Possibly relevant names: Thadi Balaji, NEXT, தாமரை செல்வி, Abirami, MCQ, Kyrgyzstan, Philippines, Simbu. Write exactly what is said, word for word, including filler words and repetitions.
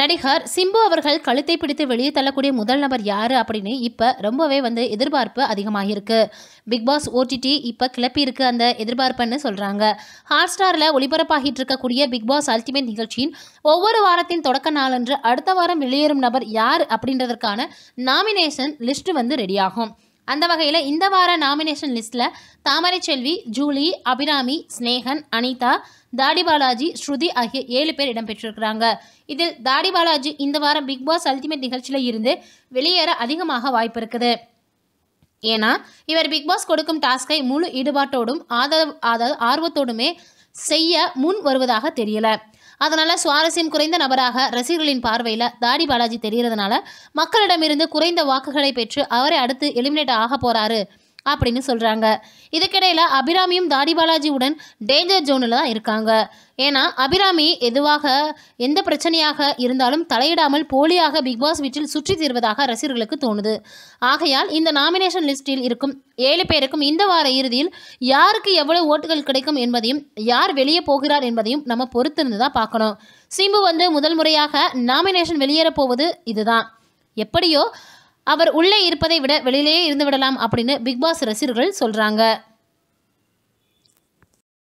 நடிகர் சிம்பு அவர்கள் கழுத்தை பிடித்து வெளியே தள்ளக்கூடிய முதல் நபர் யாரு அப்படின்னு இப்போ ரொம்பவே வந்து எதிர்பார்ப்பு அதிகமாகிருக்கு. பிக் பாஸ் ஓடிடி இப்போ கிளப்பியிருக்கு அந்த எதிர்பார்ப்புன்னு சொல்கிறாங்க. ஹாட் ஸ்டாரில் ஒளிபரப்பாகிட்டு இருக்கக்கூடிய பிக் பாஸ் அல்டிமேட் நிகழ்ச்சியின் ஒவ்வொரு வாரத்தின் தொடக்க நாளன்று அடுத்த வாரம் வெளியேறும் நபர் யார் அப்படின்றதற்கான நாமினேஷன் லிஸ்ட்டு வந்து ரெடியாகும். அந்த வகையில் இந்த வார நாமினேஷன் லிஸ்ட்டில் தாமரை செல்வி, ஜூலி, அபிராமி, ஸ்னேகன், அனிதா, தாடி பாலாஜி, ஸ்ருதி ஆகிய ஏழு பேர் இடம்பெற்றிருக்கிறாங்க. இதில் தாடி பாலாஜி இந்த வாரம் பிக் பாஸ் அல்டிமேட் நிகழ்ச்சியில் இருந்து வெளியேற அதிகமாக வாய்ப்பு இருக்குது. ஏன்னா இவர் பிக் பாஸ் கொடுக்கும் டாஸ்கை முழு ஈடுபாட்டோடும் ஆதரவு அதாவது ஆர்வத்தோடுமே செய்ய முன் வருவதாக தெரியல. அதனால் சுவாரஸ்யம் குறைந்த நபராக ரசிகர்களின் பார்வையில் தாடி பாலாஜி தெரிகிறதுனால மக்களிடமிருந்து குறைந்த வாக்குகளை பெற்று அவரை அடுத்து எலிமினேட் ஆக போகிறாரு அப்படின்னு சொல்கிறாங்க. இதுக்கிடையில் அபிராமியும் தாடி பாலாஜியுடன் டேஞ்சர் ஜோனில் தான் இருக்காங்க. ஏன்னா அபிராமி எதுவாக எந்த பிரச்சனையாக இருந்தாலும் தலையிடாமல் போலியாக பிக் பாஸ் வீட்டில் சுற்றி தீர்வதாக ரசிகர்களுக்கு தோணுது. ஆகையால் இந்த நாமினேஷன் லிஸ்டில் இருக்கும் ஏழு பேருக்கும் இந்த வார இறுதியில் யாருக்கு எவ்வளவு ஓட்டுகள் கிடைக்கும் என்பதையும் யார் வெளியே போகிறார் என்பதையும் நம்ம பொறுத்திருந்து தான் பார்க்கணும். சிம்பு வந்து முதல் முறையாக நாமினேஷன் வெளியேறப்போவது இதுதான். எப்படியோ அவர் உள்ளே இருப்பதை விட வெளியிலேயே இருந்து விடலாம் அப்படின்னு பிக் பாஸ் ரசிகர்கள் சொல்றாங்க.